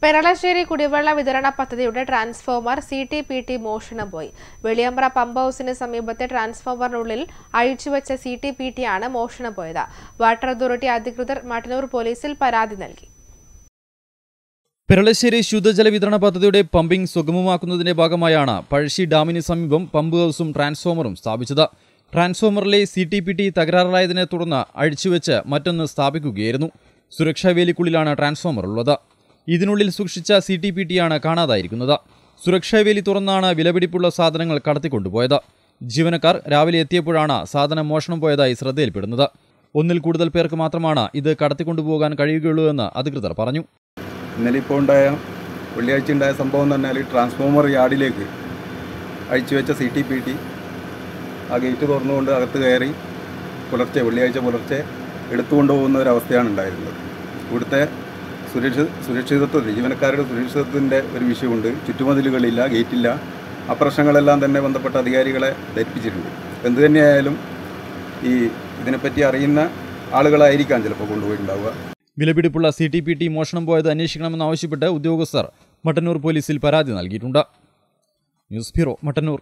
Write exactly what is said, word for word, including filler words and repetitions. Peralasheri Kudivala Vidarana Pathadiude transformer C T P T motion boy. Veliambra Pumbows in a Samibate transformer Rulil, Aichivacha C T P T Anna motion boy. Water Durati Adikrudar Matanur Polisil Paradinalki. Peralasheri Shudajala Vidarana Pathadiude pumping Sugumakunde Bagamayana, Parshi Damini Samibum, Pumbosum transformerum, Sabichada transformerly C T P T Tagrara in a Turna, Aichivacha, Matan Stabiku Gernu, Suraksha Velikulana transformer Loda. ഇതിനുള്ളിൽ സൂക്ഷിച്ച C T P T ആണ് കാണാതായിരിക്കുന്നത്. സുരക്ഷാവേലി തുറന്നാണ് വിലപിടിപ്പുള്ള സാധനങ്ങൾ കടത്തിക്കൊണ്ടുപോയത്. ജീവനക്കാർ രാവിലെ എത്തിയപ്പോഴാണ് സാധനം മോഷണം പോയതായി ശ്രദ്ധയിൽപ്പെടുന്നത്. ഒന്നിൽ കൂടുതൽ പേർക്ക് മാത്രമാണ് ഇത് കടത്തിക്കൊണ്ടുപോകാൻ കഴിയുകയുള്ളൂ എന്ന് അധികൃതർ പറഞ്ഞു. ഇന്നലെ പോണ്ടായ വെള്ളിയാഴ്ച ഉണ്ടായ സംഭവം തന്നെയാണ് ട്രാൻസ്ഫോമർ യാർഡിലേക്ക് അയച്ചുവെച്ച C T P T ആ ഗേറ്റ് തുറന്നുകൊണ്ട് അകത്ത് കയറി പുലർച്ചെ വെള്ളിയാഴ്ച പുലർച്ചെ എടുത്തുകൊണ്ടുപോകുന്ന ഒരു അവസ്ഥയാണ് ഉണ്ടായിരുന്നത്. ഇവിടുത്തെ സുരക്ഷിതത്വ ജീവനക്കാരുടെ സുരക്ഷിതത്വത്തിൻ്റെ ഒരു വിഷയമുണ്ട്. ചുറ്റുമതിലുകളില്ല, ഗേറ്റില്ല. ആ പ്രശ്നങ്ങളെല്ലാം തന്നെ ബന്ധപ്പെട്ട അധികാരികളെ ധരിപ്പിച്ചിട്ടുണ്ട്. എന്തു തന്നെയായാലും ഈ ഇതിനെപ്പറ്റി അറിയുന്ന ആളുകളായിരിക്കാം ചിലപ്പോൾ കൊണ്ടുപോയിട്ടുണ്ടാവുക. വിലപിടിപ്പുള്ള സി ടി പി ടി മോഷണം പോയത് അന്വേഷിക്കണമെന്നാവശ്യപ്പെട്ട് ഉദ്യോഗസ്ഥർ മട്ടന്നൂർ പോലീസിൽ പരാതി നൽകിയിട്ടുണ്ട്. News bureau, Mattannur.